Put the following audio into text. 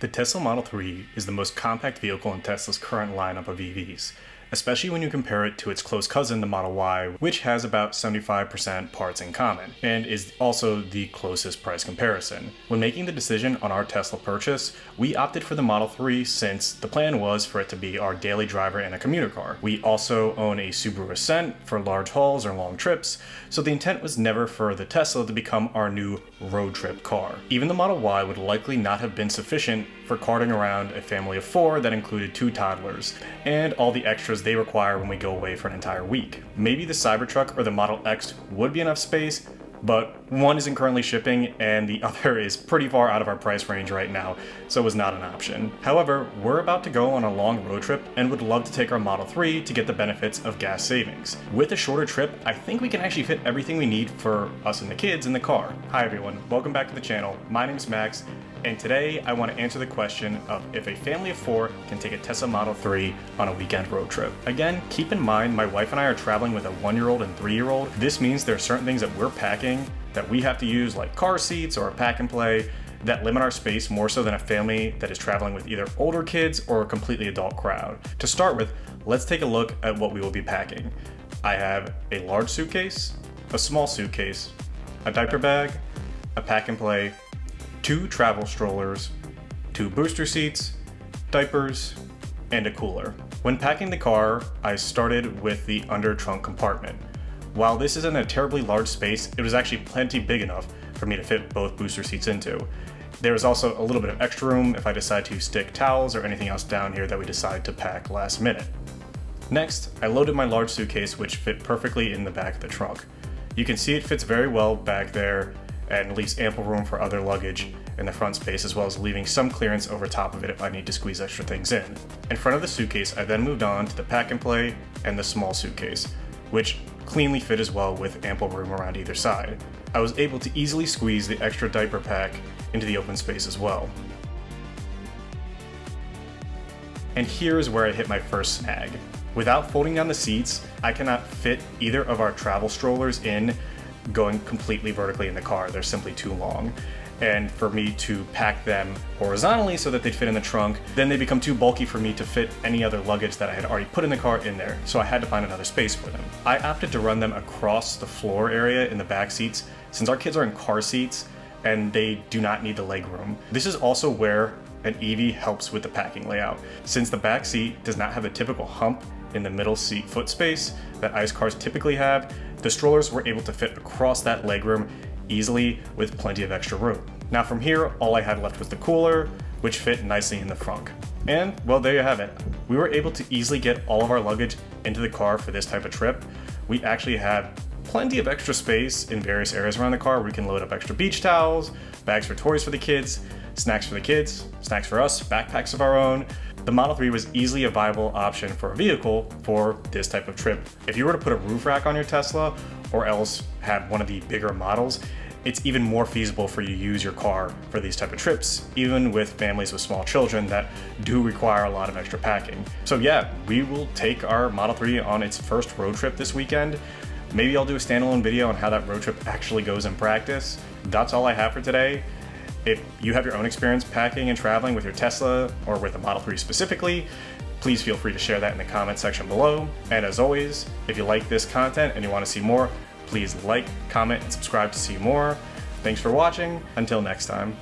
The Tesla Model 3 is the most compact vehicle in Tesla's current lineup of EVs, especially when you compare it to its close cousin, the Model Y, which has about 75% parts in common, and is also the closest price comparison. When making the decision on our Tesla purchase, we opted for the Model 3 since the plan was for it to be our daily driver and a commuter car. We also own a Subaru Ascent for large hauls or long trips, so the intent was never for the Tesla to become our new road trip car. Even the Model Y would likely not have been sufficient for carting around a family of four that included two toddlers, and all the extras they require when we go away for an entire week. Maybe the Cybertruck or the Model X would be enough space, but one isn't currently shipping and the other is pretty far out of our price range right now, so it was not an option. However, we're about to go on a long road trip and would love to take our Model 3 to get the benefits of gas savings. With a shorter trip, I think we can actually fit everything we need for us and the kids in the car. Hi everyone, welcome back to the channel. My name's Max, and today I want to answer the question of if a family of four can take a Tesla Model 3 on a weekend road trip. Again, keep in mind my wife and I are traveling with a 1-year-old and 3-year-old. This means there are certain things that we're packing that we have to use, like car seats or a pack and play, that limit our space more so than a family that is traveling with either older kids or a completely adult crowd. To start with, let's take a look at what we will be packing. I have a large suitcase, a small suitcase, a diaper bag, a pack and play, 2 travel strollers, 2 booster seats, diapers, and a cooler. When packing the car, I started with the under trunk compartment. While this isn't a terribly large space, it was actually plenty big enough for me to fit both booster seats into. There was also a little bit of extra room if I decide to stick towels or anything else down here that we decide to pack last minute. Next, I loaded my large suitcase, which fit perfectly in the back of the trunk. You can see it fits very well back there, and leaves ample room for other luggage in the front space, as well as leaving some clearance over top of it if I need to squeeze extra things in. In front of the suitcase, I then moved on to the pack and play and the small suitcase, which cleanly fit as well with ample room around either side. I was able to easily squeeze the extra diaper pack into the open space as well. And here is where I hit my first snag. Without folding down the seats, I cannot fit either of our travel strollers in going completely vertically in the car. They're simply too long. And for me to pack them horizontally so that they'd fit in the trunk, then they become too bulky for me to fit any other luggage that I had already put in the car in there, so I had to find another space for them. I opted to run them across the floor area in the back seats, since our kids are in car seats and they do not need the leg room. This is also where an EV helps with the packing layout, since the back seat does not have the typical hump in the middle seat foot space that ICE cars typically have. The strollers were able to fit across that legroom easily with plenty of extra room. Now from here, all I had left was the cooler, which fit nicely in the trunk. And well, there you have it. We were able to easily get all of our luggage into the car for this type of trip. We actually have plenty of extra space in various areas around the car. We can load up extra beach towels, bags for toys for the kids, snacks for the kids, snacks for us, backpacks of our own. The Model 3 was easily a viable option for a vehicle for this type of trip. If you were to put a roof rack on your Tesla or else have one of the bigger models, it's even more feasible for you to use your car for these type of trips, even with families with small children that do require a lot of extra packing. So yeah, we will take our Model 3 on its first road trip this weekend. Maybe I'll do a standalone video on how that road trip actually goes in practice. That's all I have for today. If you have your own experience packing and traveling with your Tesla or with the Model 3 specifically, please feel free to share that in the comment section below. And as always, if you like this content and you want to see more, please like, comment, and subscribe to see more. Thanks for watching. Until next time.